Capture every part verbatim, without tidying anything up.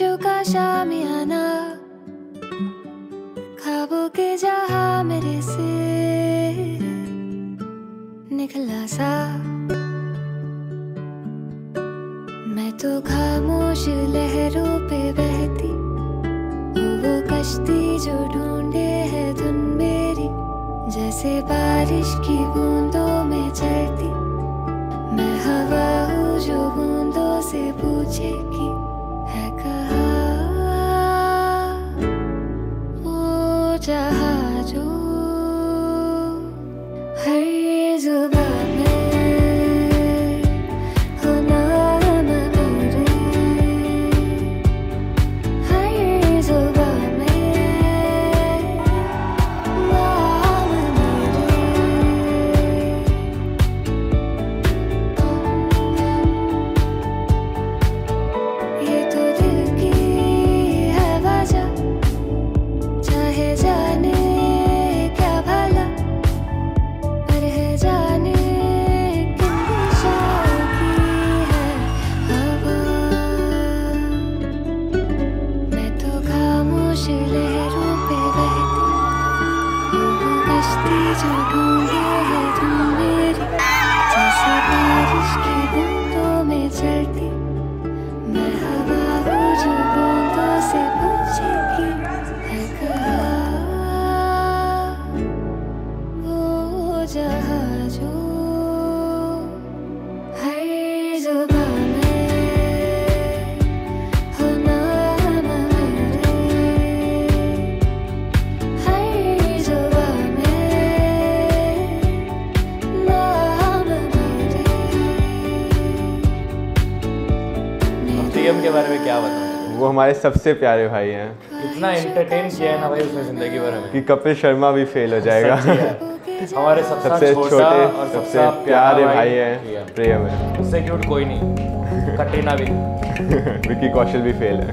ख्वाहिशों का शामियाना, ख्वाबों के जहां मेरे से निकला सा। मैं तो खामोश लहरों पे बहती, वो कश्ती जो ढूंढे है धुन मेरी, जैसे बारिश की बूंदों में चलती। मैं हवा हूँ जो बूंदों से पूछे कि है कहाँ वो जहाँ जो हर जुबान में हो ना ना करे, हर जुबान में ना ना करे। ये तो दिल की है वजह, चाहे जाने क्या भला, पर है जाने किन दिशाओं की है हवा। मैं तो खामोश लहरों पे बहती, वो कश्ती जो ढूंढे है तुम मेरी, जैसे बारिश की बूंदों में चलती। मैं हवा हूँ जो बूंदों से पूछेगी है कहाँ वो जहाँ जो हर जुबान में हो ना ना करे, हर जुबान में ना ना करे। प्रियम के बारे में क्या बताऊं, वो हमारे सबसे प्यारे भाई हैं इतना एंटरटेन किया है ना भाई उसने जिंदगी भर हमें। कि कपिल शर्मा भी फेल हो जाएगा। सच्ची है। हमारे सबसे सबसे छोटे छोटा और सबसे प्यारे भाई हैं प्रियम। प्रियम है उससे क्यूट कोई नहीं, कटरीना भी। विक्की कौशल भी फेल है।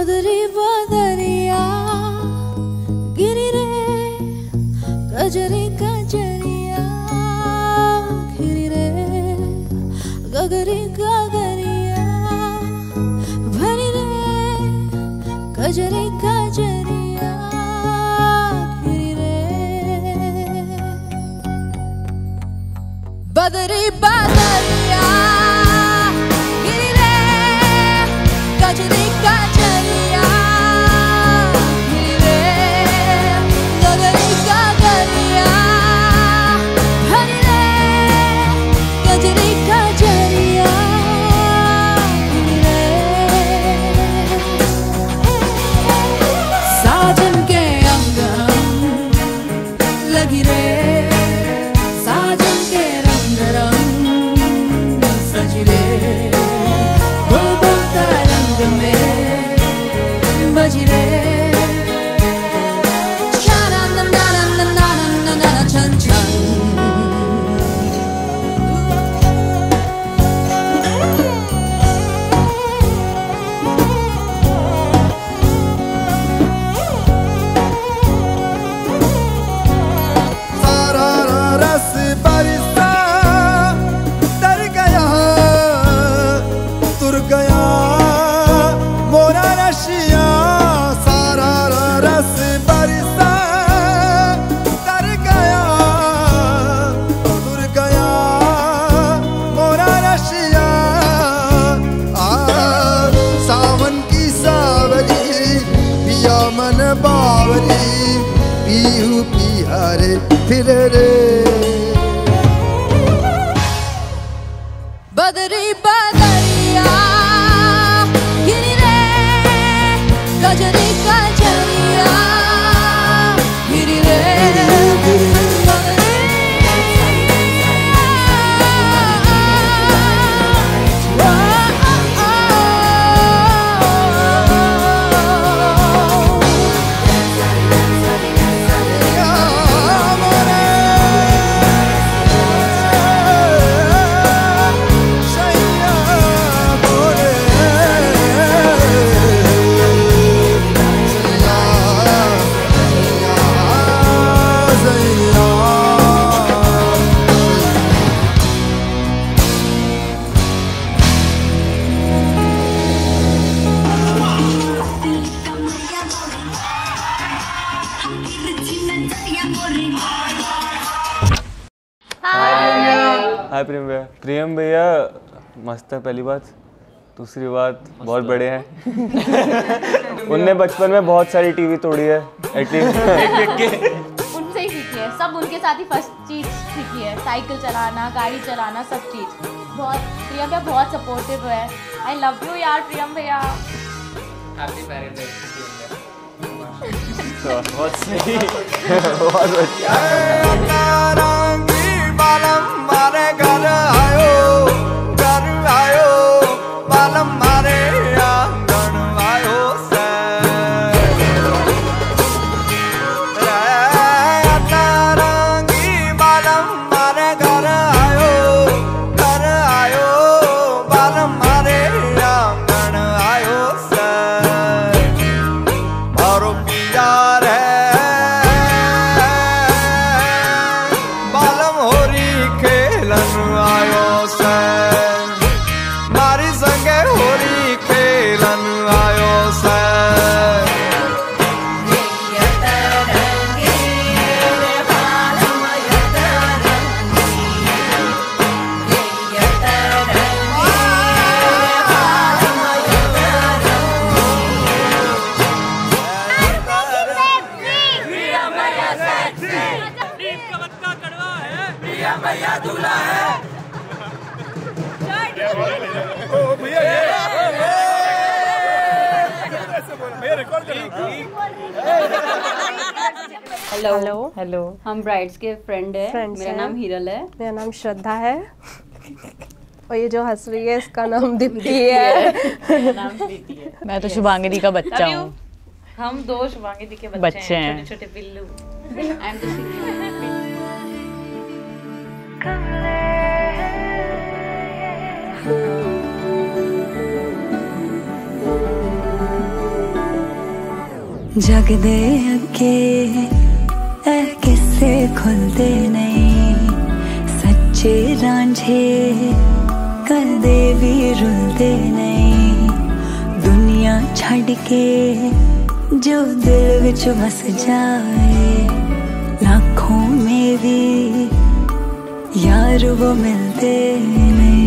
बदरी बदरिया गिरी रे कजरी कजरिया घिरी रे गगरी गगरिया भरी रे कजरी कजरिया घिरी रे बदरी बदरिया गिरी रे कजरी कजरिया घिरी रे गगरी गगरिया भरी रे कजरी कजरिया घिरी रे साजन के अंग लगी रे साजन के रंग रंग सजी रे बुलबुल का रंग में बजी रे शानन ननन ननन ननन छन छन सारा रस बरसा तर गया तुर गया मोरा रशिया सारा रस बरसा तर गया तुर गया मोरा रशिया आ सावन की सावरी पिया मन बावरी पीहू पिहारे फिर रे बदरी बदरिया गिरी रे हाय प्रियम भैया। प्रियम भैया मस्त है पहली बात, दूसरी बात बहुत बड़े हैं। उनने बचपन में बहुत सारी टीवी तोड़ी है, एटलीस्ट उनसे ही सीखी है, सब उनके साथ ही फर्स्ट चीज सीखी है, साइकिल चलाना, गाड़ी चलाना, सब चीज। बहुत प्रियम भैया बहुत सपोर्टिव है। आई लव यू यार प्रियम भैया। Happy parents day. बहुत सही, बहुत अच्छा। मारे घर आयो, घर आयो, बालम मारे आंगन आयो से रंगी बालम मारे घर आयो, घर आयो, बालम मारे आंगन आयो से मारो पिया रे बालम होरी खेलन आयो से, मारी संगे होली खेलन आयो से। भैया दूल्हा है। भैया हेलो हेलो हेलो, हम ब्राइड्स के फ्रेंड है। मेरा नाम हिरल है। मेरा नाम श्रद्धा है। और ये जो हंस रही है इसका नाम दिप्ति है। मैं तो शुभांगी का बच्चा हूँ। हम दो शुभांगी के बच्चे हैं, छोटे छोटे पिल्लू। जग दे अके ऐ किसे खुलते नहीं, सच्चे रांझे कर दे भी रुलते नहीं, दुनिया छड़ के जो दिल विच बस जाए, लाखों में भी यार वो मिलते नहीं।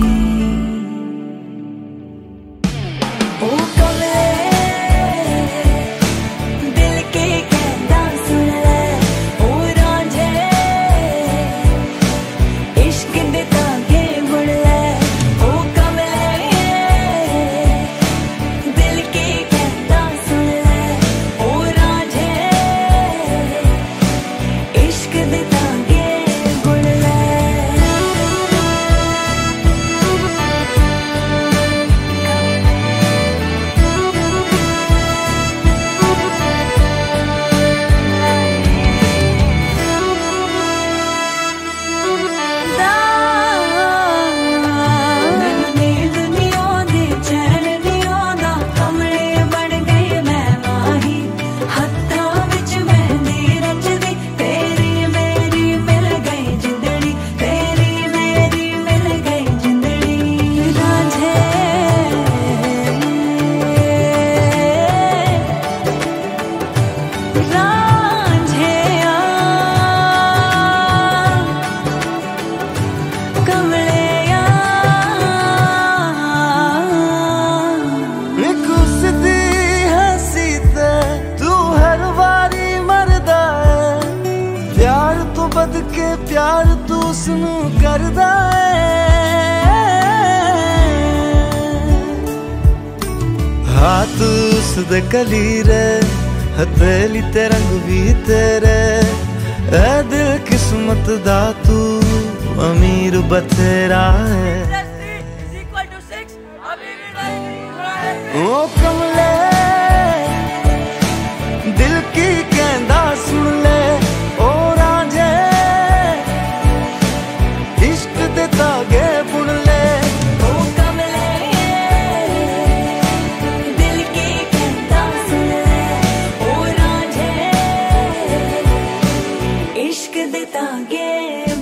प्यार तू सुन कर हाथ उसद कलीर हथेली ते रंग भी तेरे ऐ दिल किस्मत दा तू अमीर बथेरा है। ओ कमले दिल की कहंदा सुन ले, इश्क देता गे।